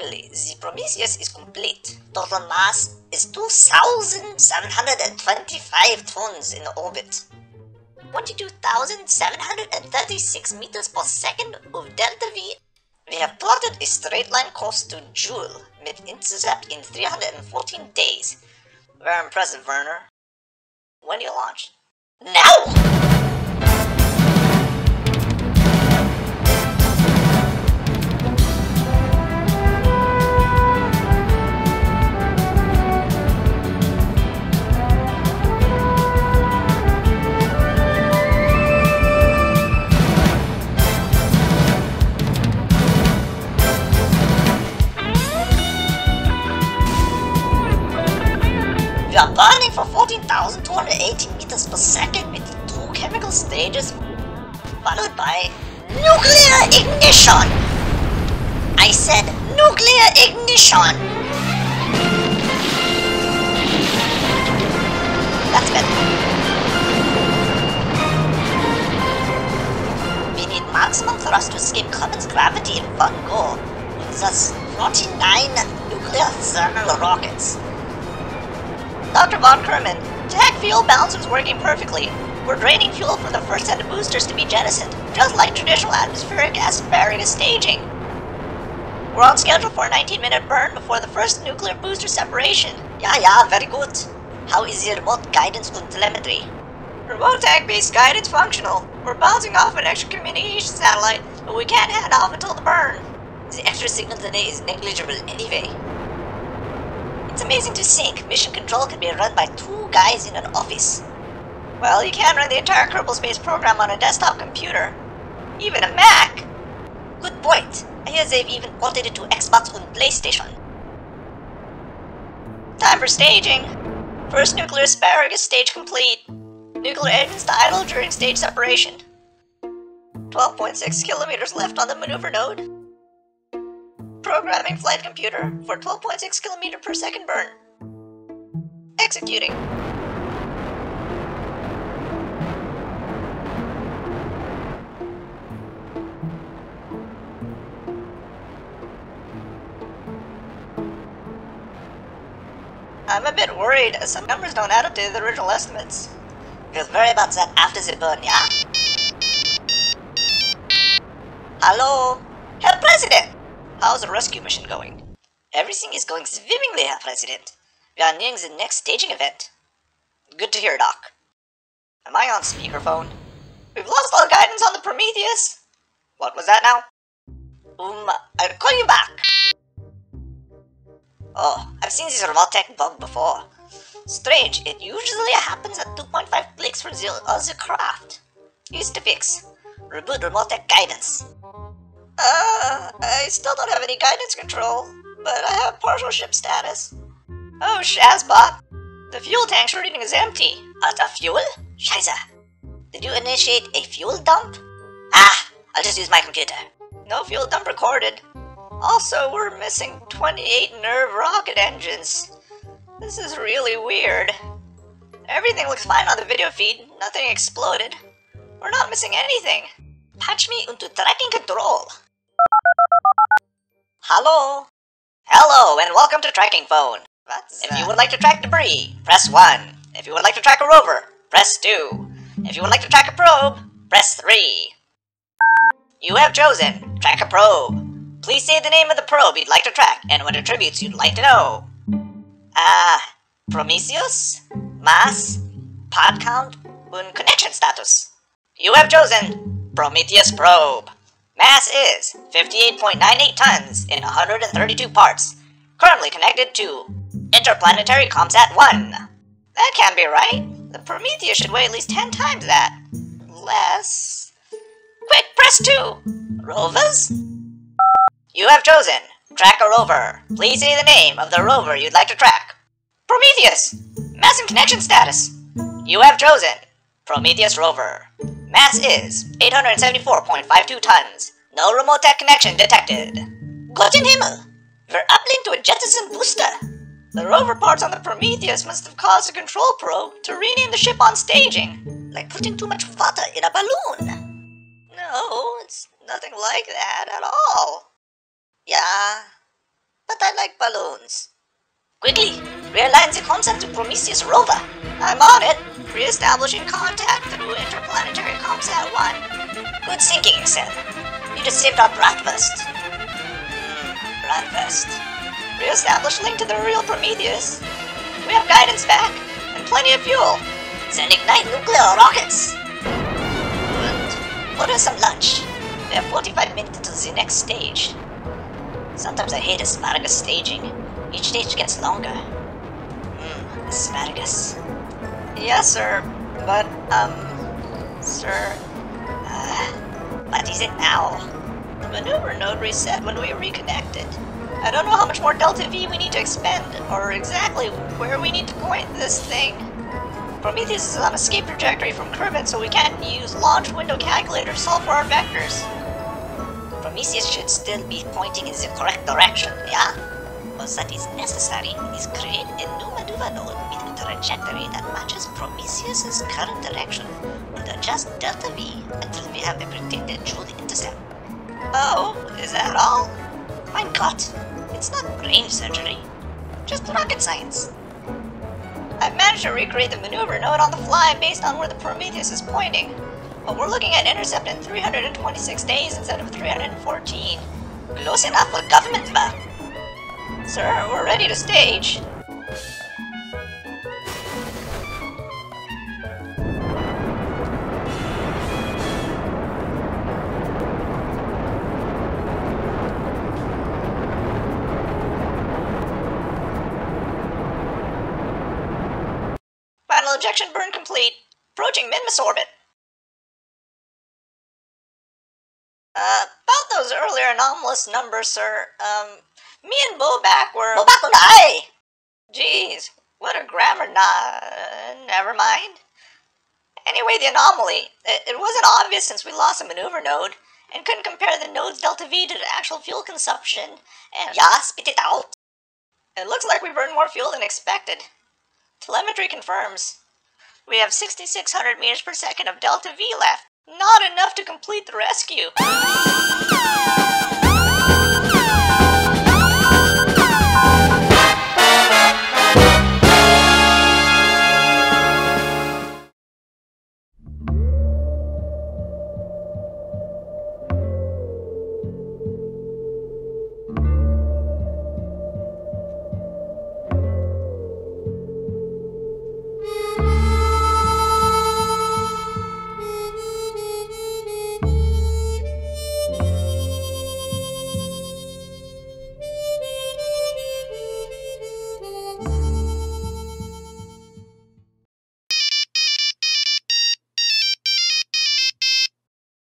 Finally, the Prometheus is complete. Total mass is 2,725 tons in orbit. 42,736 meters per second of delta V. We have plotted a straight line course to Jool, mid-intercept in 314 days. Very impressive, Werner. When do you launch? Now! We are burning for 14,280 meters per second with two chemical stages, followed by nuclear ignition! I said nuclear ignition! That's better. We need maximum thrust to escape Kerbin's gravity in one go, with thus 49 nuclear thermal rockets. Dr. Von Kerman, Tech fuel balancer is working perfectly. We're draining fuel from the first set of boosters to be jettisoned, just like traditional atmospheric asparagus staging. We're on schedule for a 19-minute burn before the first nuclear booster separation. Yeah, very good. How is the remote guidance on telemetry? Remote Tech-based guidance functional. We're bouncing off an extra communication satellite, but we can't head off until the burn. The extra signal delay is negligible anyway. It's amazing to think mission control can be run by two guys in an office. Well, you can run the entire Kerbal Space Program on a desktop computer. Even a Mac! Good point. I hear they've even ported it to Xbox and PlayStation. Time for staging. First nuclear asparagus stage complete. Nuclear engines to idle during stage separation. 12.6 kilometers left on the maneuver node. Programming flight computer for 12.6 km per second burn. Executing. I'm a bit worried as some numbers don't add up to the original estimates. We'll worry about that after the burn, yeah? Hello? Herr President! How's the rescue mission going? Everything is going swimmingly, Herr President. We are nearing the next staging event. Good to hear, Doc. Am I on speakerphone? We've lost all guidance on the Prometheus. What was that now? I'll call you back. Oh, I've seen this remote tech bug before. Strange, it usually happens at 2.5 clicks for the other craft. Easy to fix. Reboot remote tech guidance. I still don't have any guidance control, but I have partial ship status. Oh, Shazbot! The fuel tank reading is empty. Other fuel? Scheiße. Did you initiate a fuel dump? I'll just use my computer. No fuel dump recorded. Also, we're missing 28 NERV rocket engines. This is really weird. Everything looks fine on the video feed. Nothing exploded. We're not missing anything. Patch me into tracking control. Hello? Hello, and welcome to tracking phone. If you would like to track debris, press 1. If you would like to track a rover, press 2. If you would like to track a probe, press 3. You have chosen track a probe. Please say the name of the probe you'd like to track and what attributes you'd like to know. Prometheus, mass, pod count, and connection status. You have chosen Prometheus probe. Mass is 58.98 tons in 132 parts, currently connected to Interplanetary ComSat 1. That can't be right. The Prometheus should weigh at least 10 times that. Less. Quick, press 2. Rovers? You have chosen track a rover. Please say the name of the rover you'd like to track. Prometheus! Mass and connection status. You have chosen Prometheus rover. Mass is 874.52 tons. No remote tech connection detected. Gotten Himmel! We're uplink to a jettison booster. The rover parts on the Prometheus must have caused a control probe to rename the ship on staging. Like putting too much water in a balloon. No, it's nothing like that at all. Yeah, but I like balloons. Quickly, realign the concept to Prometheus rover. I'm on it. Re-establishing contact through Interplanetary ComSat 1. Good thinking, Seth. Need to save our breakfast. Breakfast. Re-establish link to the real Prometheus. We have guidance back, and plenty of fuel. Then ignite nuclear rockets. Good. Order some lunch. We have 45 minutes to the next stage. Sometimes I hate asparagus staging. Each stage gets longer. Asparagus. Yes, sir, but, sir, what is it now? The maneuver node reset when we reconnected. I don't know how much more Delta V we need to expend, or exactly where we need to point this thing. Prometheus is on escape trajectory from Kerbin, so we can't use launch window calculator to solve for our vectors. Prometheus should still be pointing in the correct direction, yeah? But that is necessary is create a new maneuver node with a trajectory that matches Prometheus' current direction and adjust Delta V until we have a predicted Jool intercept. Oh, is that all? Mein Gott, it's not brain surgery, just rocket science. I've managed to recreate the maneuver node on the fly based on where the Prometheus is pointing. But we're looking at intercept in 326 days instead of 314. Close enough for government work. Sir, we're ready to stage. Final ejection burn complete. Approaching Minmus orbit. About those earlier anomalous numbers, sir, me and Bobak were... Bobak and I! Jeez, what a grammar never mind. Anyway, the anomaly. It wasn't obvious since we lost a maneuver node, and couldn't compare the node's delta V to the actual fuel consumption, and... Yeah, spit it out! It looks like we burned more fuel than expected. Telemetry confirms. We have 6,600 meters per second of delta V left. Not enough to complete the rescue.